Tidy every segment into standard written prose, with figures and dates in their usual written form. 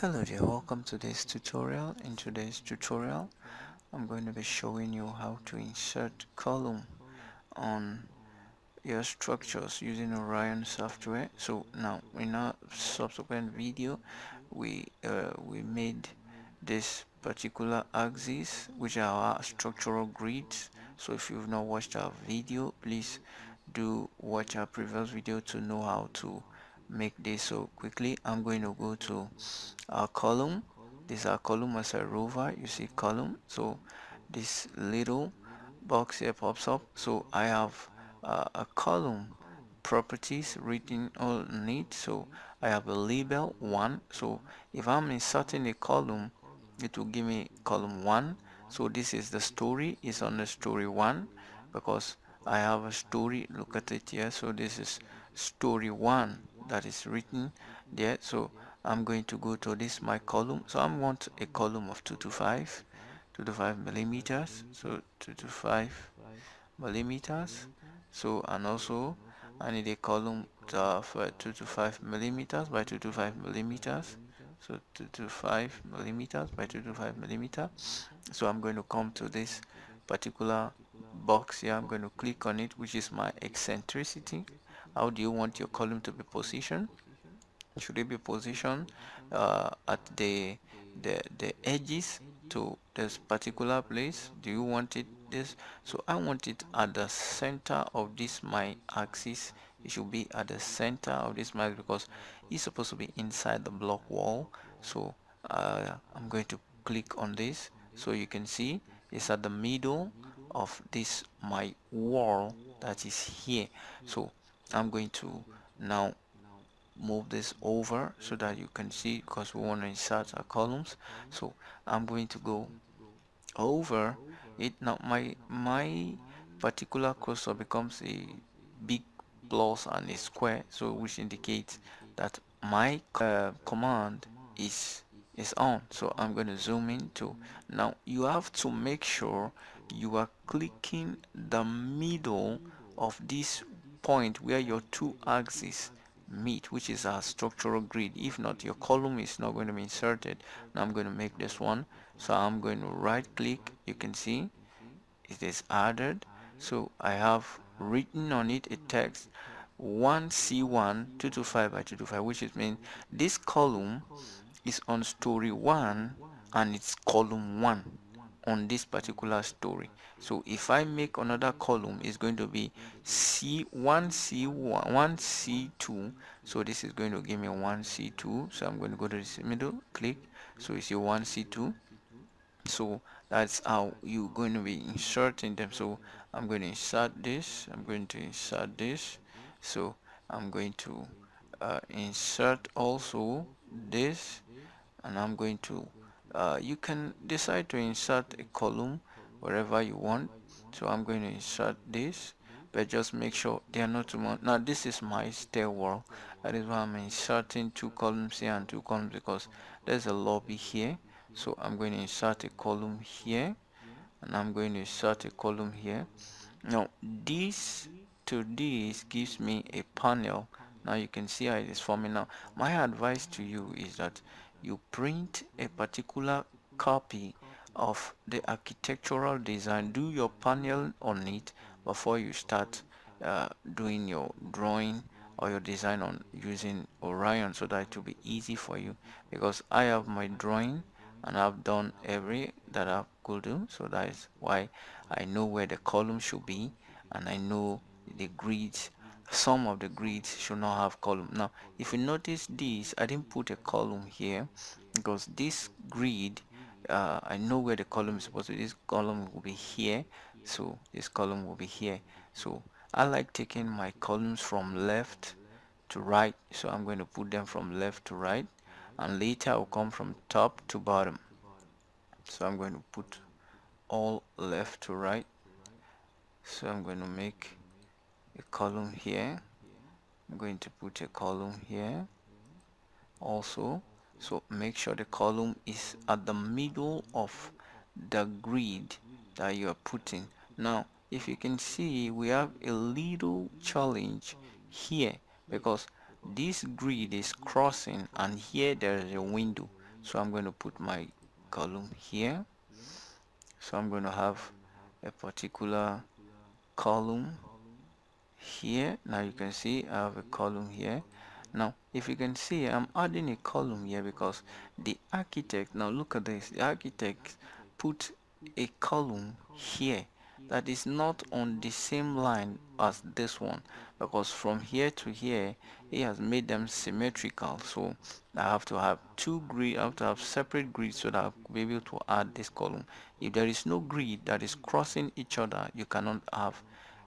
Hello there, welcome to this tutorial. In today's tutorial I'm going to be showing you how to insert column on your structures using Orion software. So now in our subsequent video we made this particular axis, which are our structural grids. So if you've not watched our video, please do watch our previous video to know how to make this. So quickly I'm going to go to our column. This is our column as a rover. You see column, so this little box here pops up. So I have a column properties written on it. So I have a label 1. So if I'm inserting a column, it will give me column 1. So this is the story, is on the story 1 because I have a story. Look at it here. So this is story 1 that is written there. So I'm going to go to this my column. So I want a column of 225 millimeters, so 225 millimeters. So and also I need a column of 225 millimeters by 225 millimeters, so 225 millimeters by 225 millimeters. So I'm going to come to this particular box here. I'm going to click on it, which is my eccentricity. How do you want your column to be positioned? Should it be positioned at the edges to this particular place? Do you want it this? So I want it at the center of this my axis. It should be at the center of this my, because it's supposed to be inside the block wall. So I'm going to click on this. So you can see it's at the middle of this my wall that is here. So I'm going to now move this over so that you can see, because we want to insert our columns. So I'm going to go over it. Now my particular cursor becomes a big plus and a square, so which indicates that my command is on. So I'm going to zoom in to. Now you have to make sure you are clicking the middle of this point where your two axes meet, which is our structural grid. If not, your column is not going to be inserted. Now I'm going to make this one. So I'm going to right click. You can see it is added. So I have written on it a text 1C1 225 by 225, which is mean this column is on story 1 and it's column 1 on this particular story. So if I make another column, it's going to be C1 C1 1C2. So this is going to give me 1C2. So I'm going to go to this middle, click. So you see 1C2. So that's how you're going to be inserting them. So I'm going to insert this, I'm going to insert this. So I'm going to insert also this, and I'm going to you can decide to insert a column wherever you want. So I'm going to insert this, but just make sure they are not too much. Now this is my stairwell. That is why I'm inserting two columns here and two columns, because there's a lobby here. So I'm going to insert a column here, and I'm going to insert a column here. Now this to this gives me a panel. Now you can see how it is forming. Now my advice to you is that you print a particular copy of the architectural design, do your panel on it before you start doing your drawing or your design on using Orion, so that it will be easy for you. Because I have my drawing and I've done every that I could do, so that is why I know where the column should be, and I know the grids. Some of the grids should not have column. Now if you notice this, I didn't put a column here because this grid I know where the column is supposed to be. This column will be here, so this column will be here. So I like taking my columns from left to right, so I'm going to put them from left to right, and later I'll come from top to bottom. So I'm going to put all left to right. So I'm going to make a column here, I'm going to put a column here also. So make sure the column is at the middle of the grid that you are putting. Now if you can see, we have a little challenge here because this grid is crossing, and here there is a window. So I'm going to put my column here. So I'm going to have a particular column here. Now you can see I have a column here. Now if you can see, I'm adding a column here because the architect, now look at this, the architect put a column here that is not on the same line as this one, because from here to here he has made them symmetrical. So I have to have two grids, I have to have separate grids so that I will be able to add this column. If there is no grid that is crossing each other, you cannot have,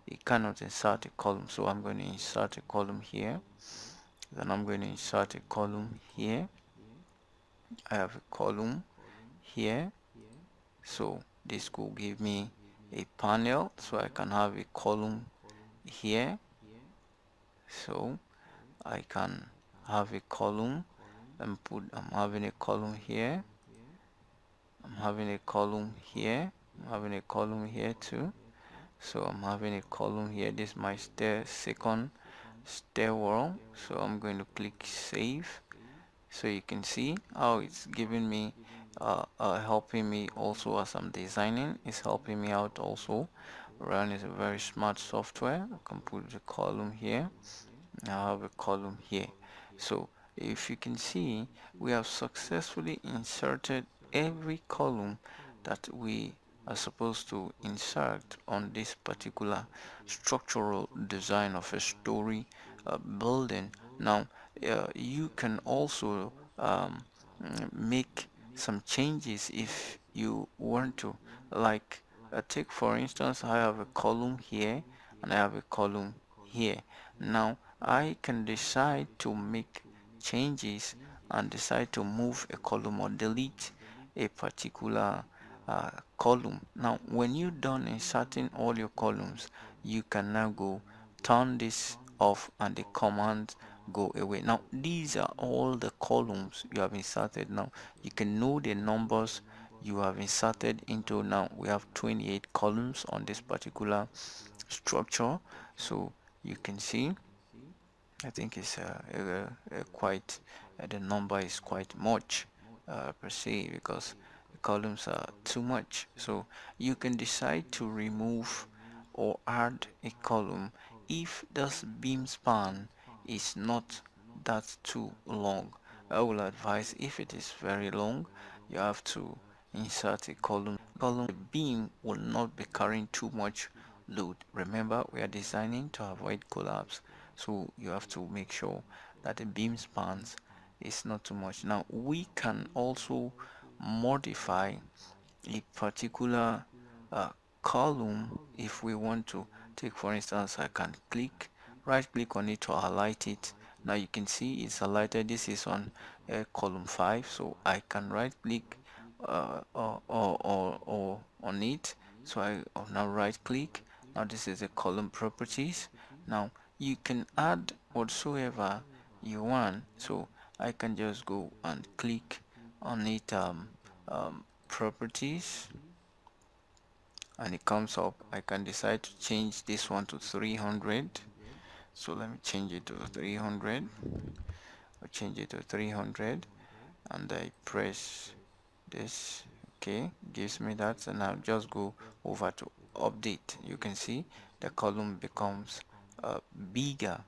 you cannot insert a column. So I'm going to insert a column here, then I'm going to insert a column here. I have a column here, so this could give me a panel, so I can have a column here. So I can have a column and put, I'm having a column here, I'm having a column here, I'm having a column here too. So I'm having a column here. This is my second stairwell. So I'm going to click save. So you can see how it's giving me helping me also as I'm designing. It's helping me out also. Orion is a very smart software. I can put the column here. I have a column here. So if you can see, we have successfully inserted every column that we are supposed to insert on this particular structural design of a story building. Now you can also make some changes if you want to, like take for instance, I have a column here and I have a column here. Now I can decide to make changes and decide to move a column or delete a particular column. Now when you're done inserting all your columns, you can now go turn this off and the command go away. Now these are all the columns you have inserted. Now you can know the numbers you have inserted into. Now we have 28 columns on this particular structure. So you can see, I think it's quite the number is quite much per se, because the columns are too much. So you can decide to remove or add a column if this beam span is not that too long. I will advise, if it is very long, you have to insert a column. The beam will not be carrying too much load. Remember, we are designing to avoid collapse, so you have to make sure that the beam spans is not too much. Now we can also modify a particular column if we want to. Take for instance, I can click, right click on it to highlight it. Now you can see it's highlighted. This is on column 5, so I can right click or on it. So I now right click. Now this is the column properties. Now you can add whatsoever you want, so I can just go and click on it, properties, and it comes up. I can decide to change this one to 300. So let me change it to 300. I'll change it to 300 and I press this. Okay, gives me that. And I'll just go over to update. You can see the column becomes bigger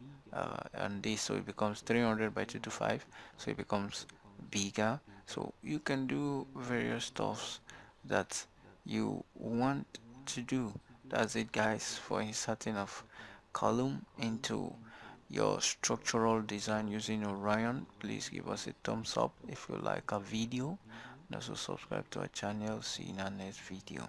and this, so it becomes 300 by 225, so it becomes bigger. So you can do various stuffs that you want to do. That's it, guys, for inserting of column into your structural design using Orion. Please give us a thumbs up if you like our video, and also subscribe to our channel. See you in our next video.